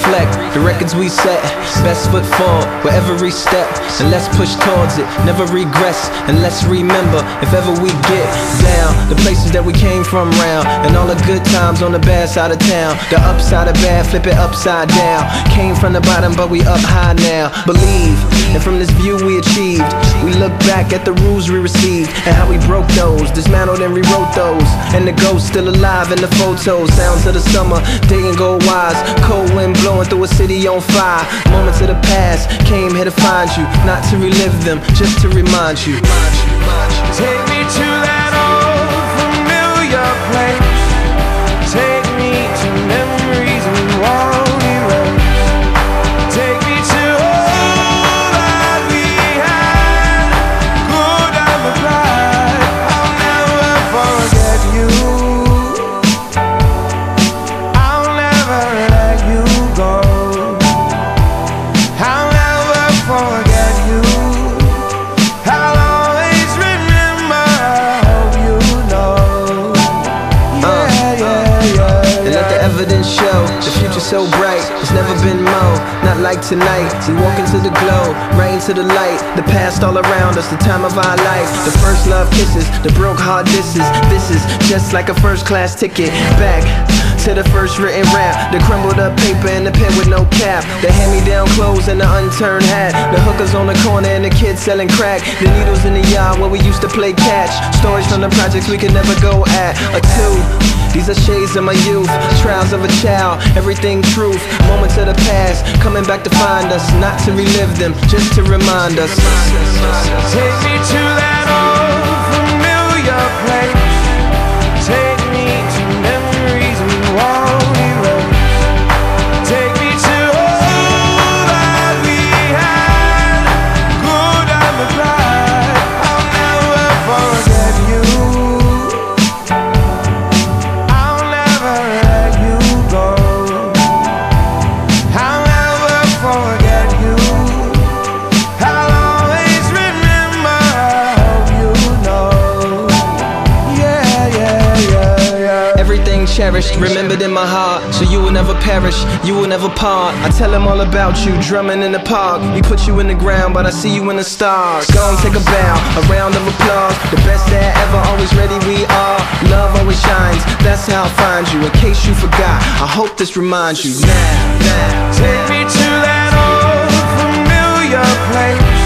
reflect, the records we set, best foot forward with every step, and let's push towards it, never regress, and let's remember, if ever we get down, the places that we came from round, and all the good times on the bad side of town, the upside of bad, flip it upside down, came from the bottom but we up high now, believe, and from this view we achieved, we look back at the rules we received, and how we broke those, dismantled and rewrote those, and the ghost still alive in the photos, sounds of the summer, day and go wise, cold wind blowing through a city on fire, moments of the past, came here to find you, not to relive them, just to remind you. Take me to that old familiar place, take me to memories we won't erase, take me to all that we had, good and the pride, I'll never forget you, I'll never let you go, I'll never forget you, I'll always remember, I hope you know, And let the evidence show, the future's so bright, it's never been more, not like tonight, we walk into the glow, right into the light, the past all around us, the time of our life, the first love kisses, the broke heart disses, this is just like a first class ticket, back to the first written rap, the crumbled up paper and the pen with no cap, the hand-me-down clothes and the unturned hat, the hookers on the corner and the kids selling crack, the needles in the yard where we used to play catch, stories from the projects we could never go at, or two, these are shades of my youth, trials of a child, everything truth, moments of the past, coming back to find us, not to relive them, just to remind us. Take me to that old familiar place, take me to memories we won't erase. Take me to all that we had, good and the bad, I'll never forget you, I'll never let you go, I'll never forget you, I'll always remember, I hope you know, Everything cherished, remembered in my heart, so you will never perish, you will never part. I tell them all about you, drumming in the park. We put you in the ground, but I see you in the stars. Go and take a bow, a round of applause. The best that ever, always ready we are. Love always shines, that's how I find you. In case you forgot, I hope this reminds you. Now, take me to that old familiar place.